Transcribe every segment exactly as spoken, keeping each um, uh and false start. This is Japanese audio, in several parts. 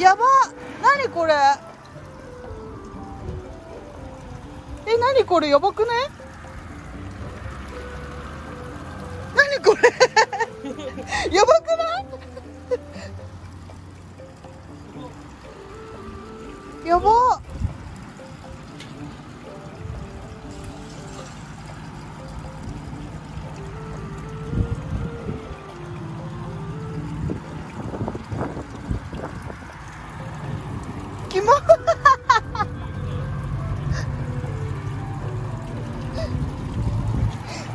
やばっ、なにこれ、え、なにこれ、やばくね、なにこれやばくないやばっ、キモ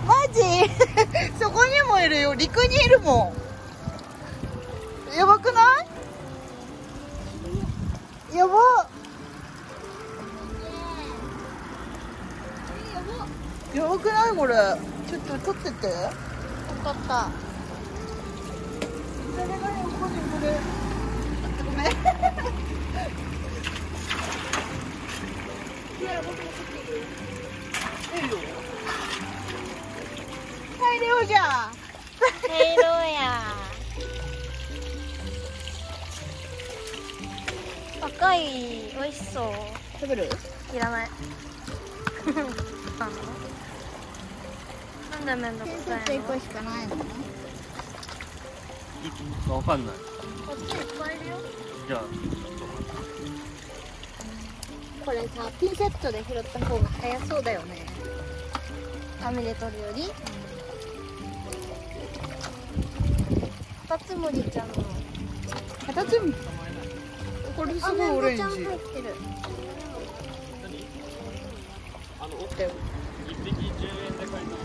マジそこにもいるよ、陸にいるもん、やばくない、やばっ、やばくないこれ、ちょっと取ってて、分かった、誰がよ、これこれ、ごめん大量じゃん、大量や、赤い、美味しそう、食べる？いらないなんだめんどくさいの？手取っていくしかないのね。わかんない。こっちいっぱいいるよ。じゃあこれさ、ピンセットで拾った方が早そうだよね。網で取るより。カタツムリちゃんの。カタツムリ。これすごいオレンジ。あ、めんどちゃん入ってる。あの、おったよ。いっぴきじゅうえんで買います。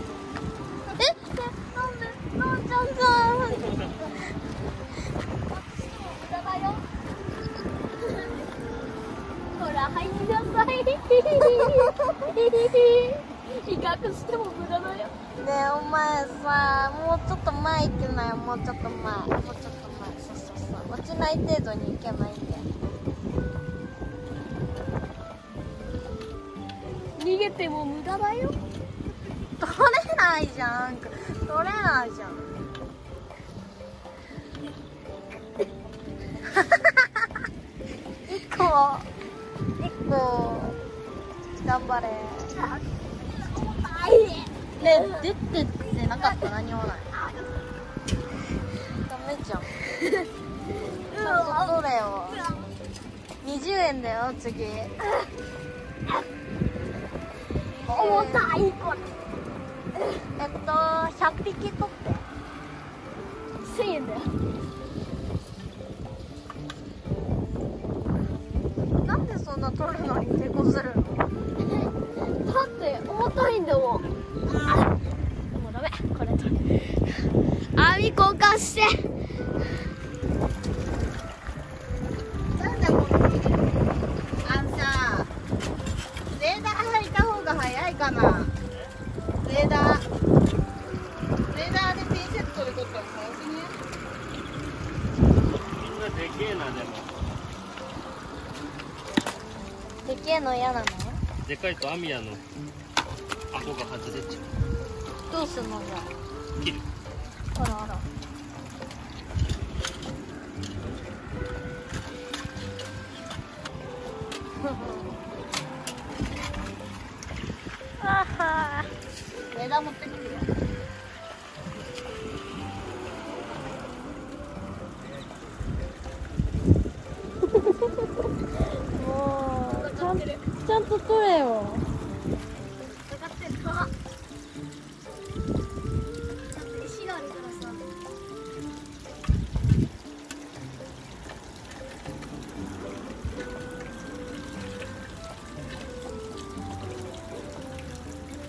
威嚇しても無駄だよ。ねえ、お前さ、もうちょっと前行けない？もうちょっと前、もうちょっと前、そうそうそう、落ちない程度に行けないんだよ。逃げても無駄だよ。取れないじゃん、取れないじゃんいっこ、いっこ頑張れ。ね、出てってなかった、何もない。ダメじゃん。ちゃんと取れよ。にじゅうえんだよ、次。重たい、これ。えっと、ひゃっぴき取って。せんえんだよ。なんでそんな取るのに抵抗するの？だって重たいんだもん。あ、もうダメ、これと網交換して。なんだこの、あのさ、レーダー入った方が早いかな。レーダーレーダーでピンセットで撮ったら早くね。みんなでけえな。でもでけえの嫌なの？でかいとアミヤの顎が外れちゃう。どうするのじゃあ？切る。あらあら。あはー。枝持ってくるよ。もうちゃんと。ちゃんと取れよ。かかってるか。だって石があるからさ。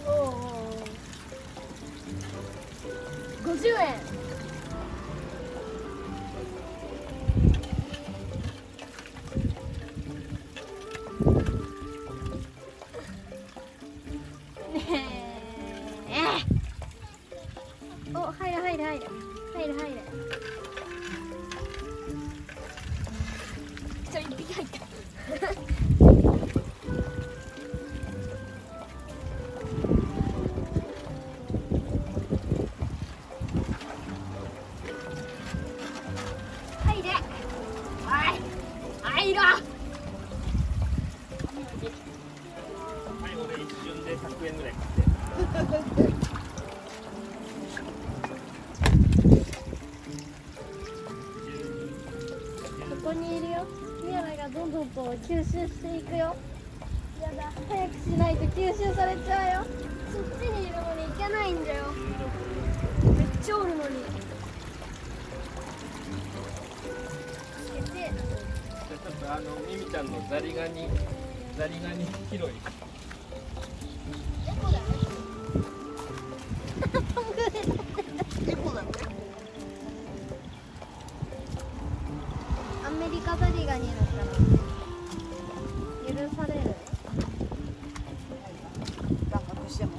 おお。五十円。入れ。おい。¡Mira!ここにいるよ。ミヤラがどんどんこう吸収していくよ。やだ、早くしないと吸収されちゃうよ。そっちにいるのに行けないんだよ。めっちゃおるのに。つけて。ちょっとあのミミちゃんのザリガニ、ザリガニ拾い。どこだよ。アメリカザリガニだったら許される。なんか腰でも。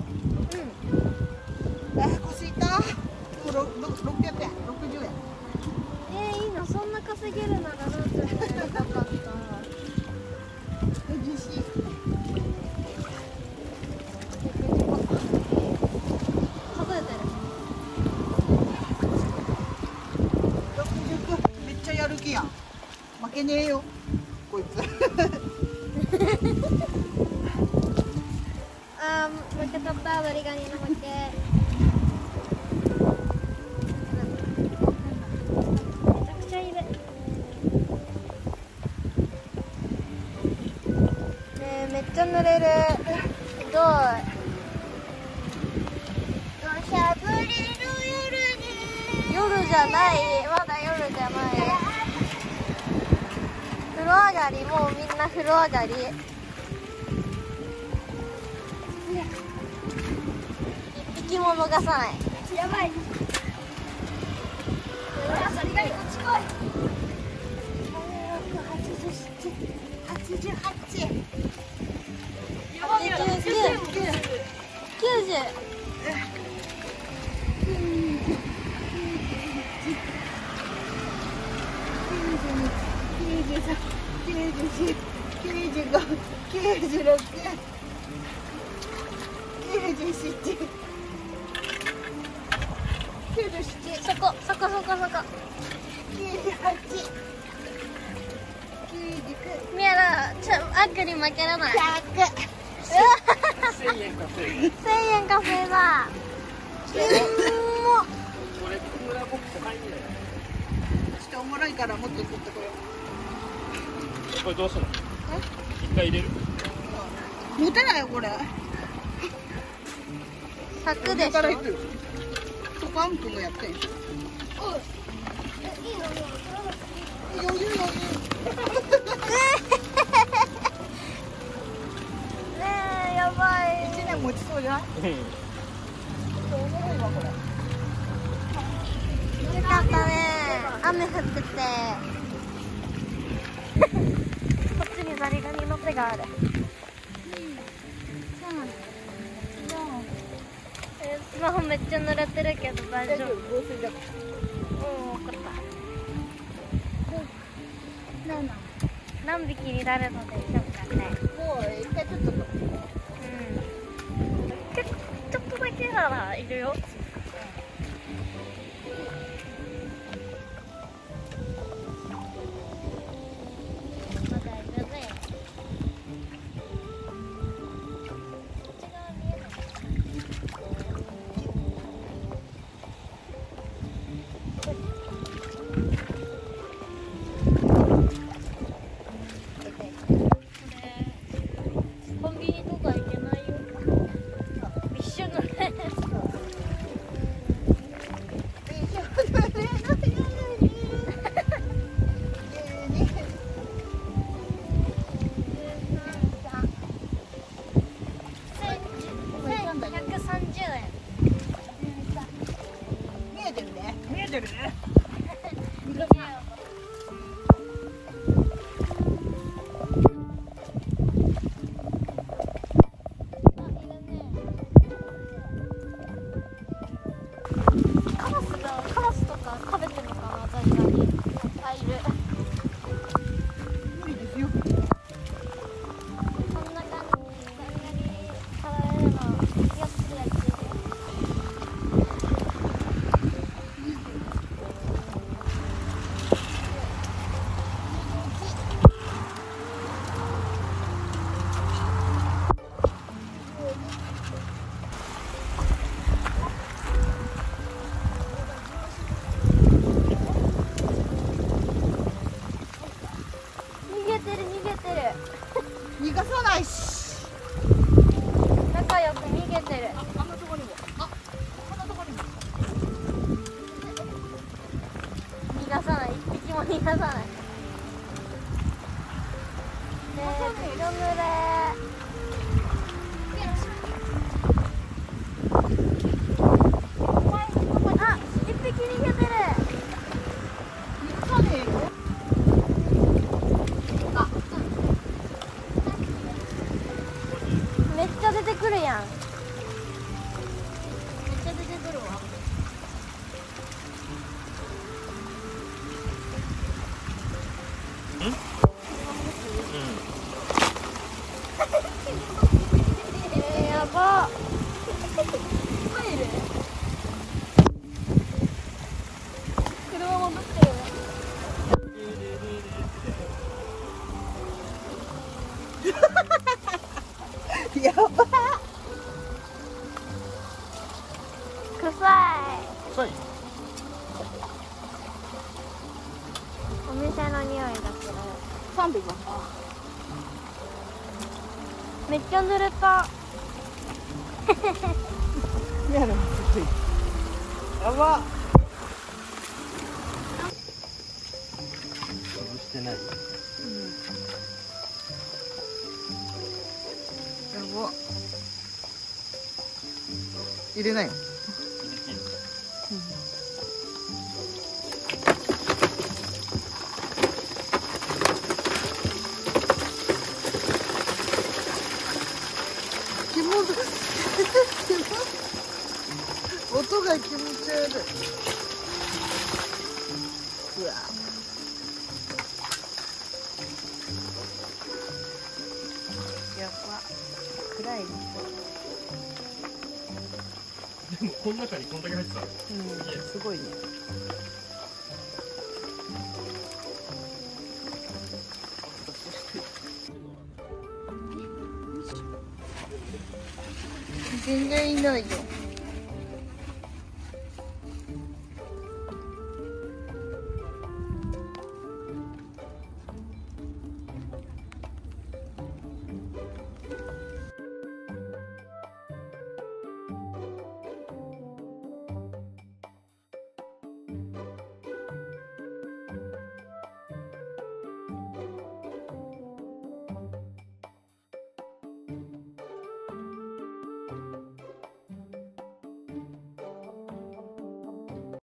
うん。え、腰痛。もう六六百円、六十円。えー、いいな、そんな稼げるならなんて言えなかった。嬉しい。数えてる。六十九、めっちゃやる気やん。負けねえよ、こいつ。あー、負けとった、ザリガニの負け。めちゃくちゃいる。ねえ、めっちゃ濡れる。ひどい。しゃぶれる夜に。夜じゃない、まだ夜じゃない。風呂上がり、もうみんな風呂上がり。一匹も逃さない。やばい、ザリガニこっち来い。はちじゅうはち、はちじゅうはち、きゅうじゅう、きゅうじゅう、きゅうじゅうに、きゅうじゅうに、きゅうじゅうろく、きゅうじゅうろく、きゅうじゅうなな、きゅうじゅうはち、そこそこそこそこ、きゅうじゅうはち、きゅうじゅうきゅう。ミヤラ、ちょあっくに負けらない。せんえん稼いだ。せんえん稼いだ。これ村ボックス入るんだよ。おもろいからもっと取ってこよう。これどうするの？一回入れる？持てないよこれ。柵でしょ。そこアン君がやってん。いいの？余裕余裕。ねえ、やばい。一年持ちそうじゃん。おもろいわこれ。よかったね。雨降っててこっちにザリガニの手がある。スマホめっちゃ濡れてるけど大丈夫。うん、分かった。何匹になるのでしょうかね。もう一回ちょっと、うん、結構ちょっとだけならいるよ。コンビニとか行けないよ。一緒のね。逃がさないし。仲良く逃げてる。あ、あんなとこにも。あ、こんなとこにも。逃がさない。一匹も逃がさない。ねえ、色濡れ。めっちゃ濡れた。やばっ。潰してない。うん、やばっ。入れないの。音が気持ち悪い。うわ。やば。暗いね。でもこの中にこんだけ入ってた。うん、すごいね。全然いないよ。